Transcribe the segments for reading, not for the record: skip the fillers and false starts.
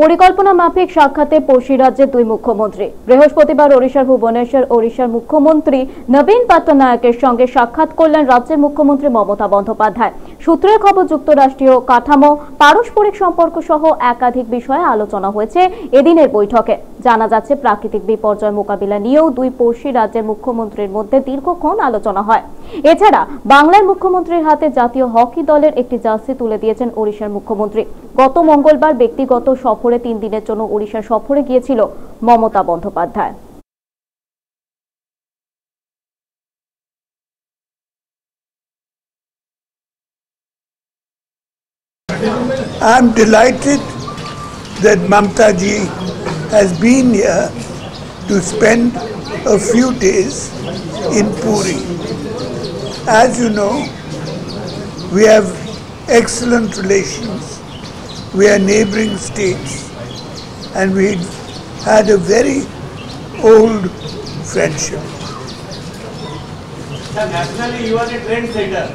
পরিকল্পনা মাফিক সাক্ষাতে পড়শি রাজ্যের দুই মুখ্যমন্ত্রী বৃহস্পতিবার ওড়িশার ভুবনেশ্বর ওড়িশার মুখ্যমন্ত্রী নবীন পটনায়কের সঙ্গে সাক্ষাৎ করলেন রাজ্যের মুখ্যমন্ত্রী মমতা বন্দ্যোপাধ্যায়। সূত্রের খবর যুক্তরাষ্ট্রীয় কাঠামো পারস্পরিক সম্পর্ক সহ একাধিক বিষয়ে আলোচনা হয়েছে এদিনের বৈঠকে। জানা যাচ্ছে প্রাকৃতিক বিপর্যয় মোকাবিলা নিয়েও দুই পড়শি রাজ্যের মুখ্যমন্ত্রীর মধ্যে দীর্ঘক্ষণ আলোচনা হয়। এছাড়া বাংলার মুখ্যমন্ত্রীর হাতে জাতীয় হকি দলের একটি জার্সি তুলে দিয়েছেন ওড়িশার মুখ্যমন্ত্রী। গত মঙ্গলবার ব্যক্তিগত সফরে 3 দিনের জন্য ওড়িশা সফরে গিয়েছিল Mamata Bandyopadhyay. I am delighted that Mamata ji has been here to spend a few days in Puri. As you know, we have excellent relations. We are neighboring states and we had a very old friendship. Sir, nationally you are a trendsetter.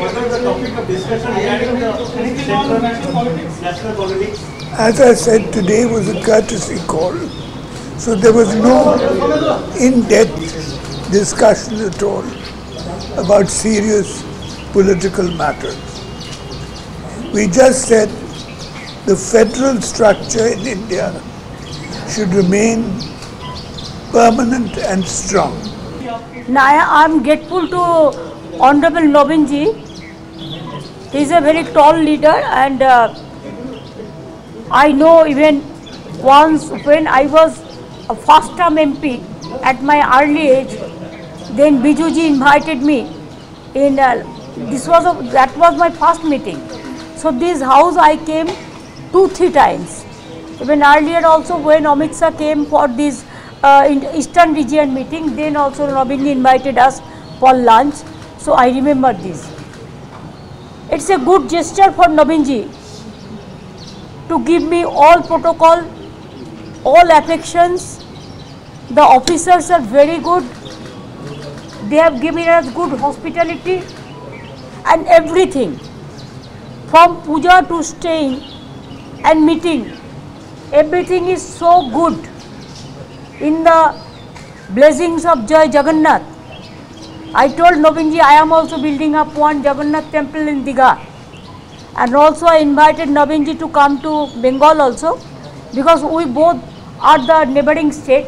What was the topic of discussion regarding the national politics? National politics. As I said, today was a courtesy call, so there was no in-depth discussion at all about serious political matters. We just said the federal structure in India should remain permanent and strong. Now I am grateful to Honorable Naveen ji. He is a very tall leader, and I know even once when I was a first-term MP at my early age, then Biju ji invited me. That was my first meeting. So this house I came 2-3 times. Even earlier also when Amit sir came for this Eastern region meeting, then also Naveen invited us for lunch. So I remember this. It's a good gesture for Naveen ji to give me all protocol, all affections. The officers are very good. They have given us good hospitality and everything, from puja to staying and meeting. Everything is so good in the blessings of Jai Jagannath. I told Naveen ji I am also building up one Jagannath temple in Digha, and also I invited Naveen ji to come to Bengal also, because we both are the neighboring state,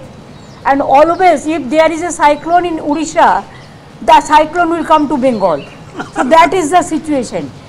and always if there is a cyclone in Odisha, the cyclone will come to Bengal. So that is the situation.